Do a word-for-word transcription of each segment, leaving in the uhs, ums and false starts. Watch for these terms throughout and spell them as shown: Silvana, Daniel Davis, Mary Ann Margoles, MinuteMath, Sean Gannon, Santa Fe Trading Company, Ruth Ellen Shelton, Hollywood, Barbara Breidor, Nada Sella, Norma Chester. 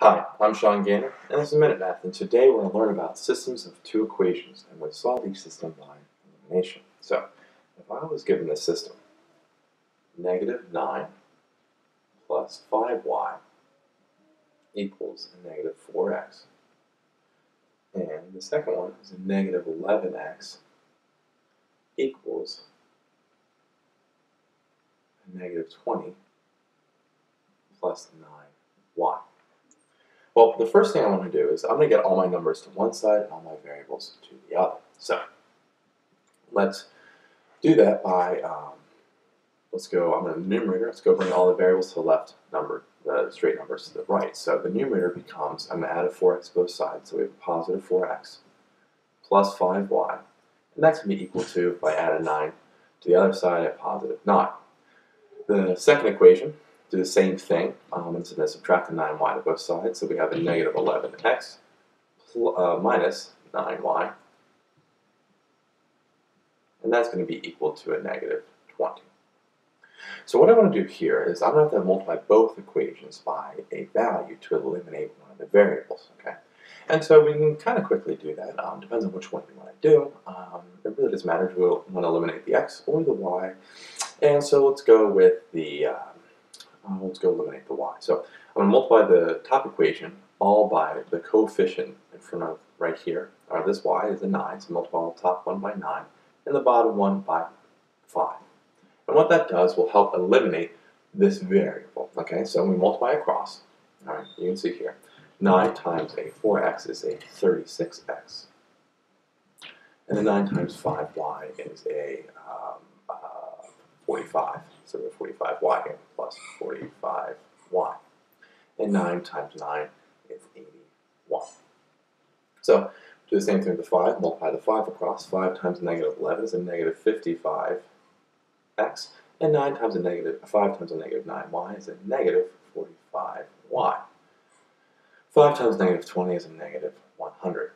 Hi, I'm Sean Gannon, and this is Minute Math, and today we're going to learn about systems of two equations, and we solve each system by elimination. So, if I was given this system, negative nine plus five y equals negative four x, and the second one is negative eleven x equals negative twenty plus nine y. Well, the first thing I want to do is I'm going to get all my numbers to one side and all my variables to the other. So let's do that by, um, let's go, I'm going to numerator, let's go bring all the variables to the left number, the straight numbers to the right. So the numerator becomes, I'm going to add a four x to both sides, so we have a positive four x plus five y, and that's going to be equal to, if I add a nine to the other side, I have positive nine. The second equation, do the same thing, um, and so then subtract the nine y to both sides, so we have a negative eleven x uh, minus nine y, and that's going to be equal to a negative twenty. So what I want to do here is I'm going to have to multiply both equations by a value to eliminate one of the variables, okay? And so we can kind of quickly do that, um, depends on which one you want to do. Um, it really doesn't matter if we want to eliminate the x or the y, and so let's go with the... Uh, Uh, let's go eliminate the y. So I'm going to multiply the top equation all by the coefficient in front of right here. All right, this y is a nine, so multiply the top one by nine and the bottom one by five. And what that does will help eliminate this variable. Okay, so we multiply across. All right, you can see here, nine times a four x is a thirty-six x. And the nine times five y is a um, uh, forty-five. So we have forty-five y here plus forty-five y. And nine times nine is eighty-one. So do the same thing with the five, multiply the five across. five times negative eleven is a negative fifty-five x. And nine times a negative, five times a negative nine y is a negative forty-five y. five times negative twenty is a negative one hundred.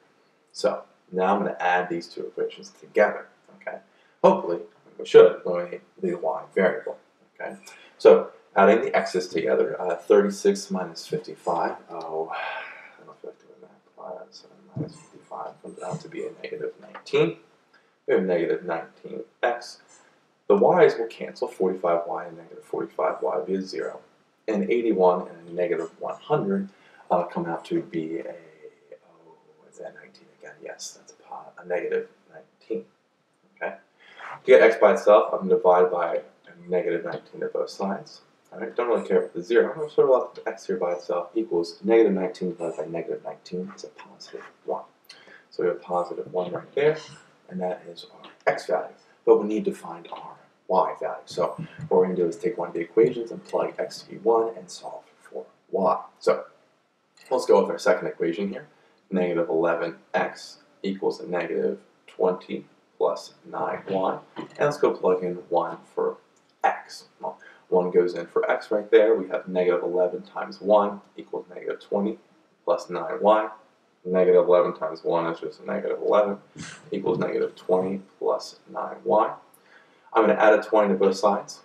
So now I'm going to add these two equations together. Okay, hopefully, we should eliminate the y variable. Okay, so adding the x's together, uh, thirty-six minus fifty-five. Oh, I don't feel like doing that. So minus fifty-five comes out to be a negative nineteen. We have negative nineteen x. The y's will cancel. forty-five y and negative forty-five y will be a zero, and eighty-one and a negative one hundred uh, come out to be a. Oh, is that nineteen again? Yes, that's a, a negative nineteen. Okay. To get x by itself, I'm going to divide by negative nineteen to both sides. I right? don't really care about the zero. I'm going to sort of left x here by itself equals negative nineteen divided by negative nineteen is a positive one. So we have a positive one right there, and that is our x value. But we need to find our y value. So what we're going to do is take one of the equations and plug x to be one and solve for y. So let's go with our second equation here. Negative eleven x equals a negative twenty plus nine y, and let's go plug in one for x. Well, one goes in for x right there. We have negative eleven times one equals negative twenty plus nine y. Negative eleven times one is just negative eleven equals negative twenty plus nine y. I'm going to add a twenty to both sides.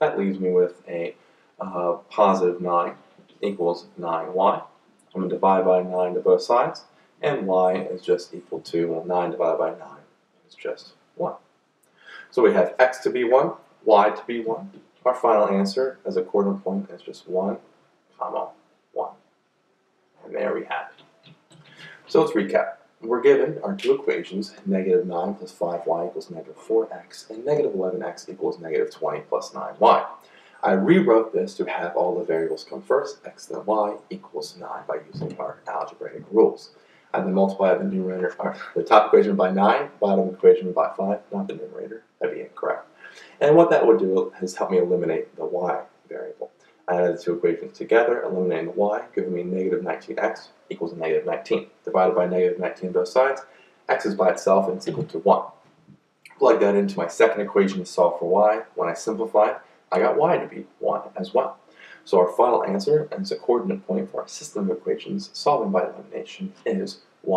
That leaves me with a uh, positive nine equals nine y. I'm going to divide by nine to both sides. And y is just equal to, well, nine divided by nine is just one. So we have x to be one, y to be one. Our final answer as a coordinate point is just one, comma, one. And there we have it. So let's recap. We're given our two equations, negative nine plus five y equals negative four x, and negative eleven x equals negative twenty plus nine y. I rewrote this to have all the variables come first, x then y equals nine by using our algebraic rules. I then multiply the numerator, or the top equation by nine, bottom equation by five, not the numerator. That'd be incorrect. And what that would do is help me eliminate the y variable. I added the two equations together, eliminating the y, giving me negative nineteen x equals negative nineteen. Divided by negative nineteen on both sides, x is by itself and it's equal to one. Plug that into my second equation to solve for y. When I simplify, I got y to be one as well. So our final answer, and it's a coordinate point for our system of equations solving by elimination, is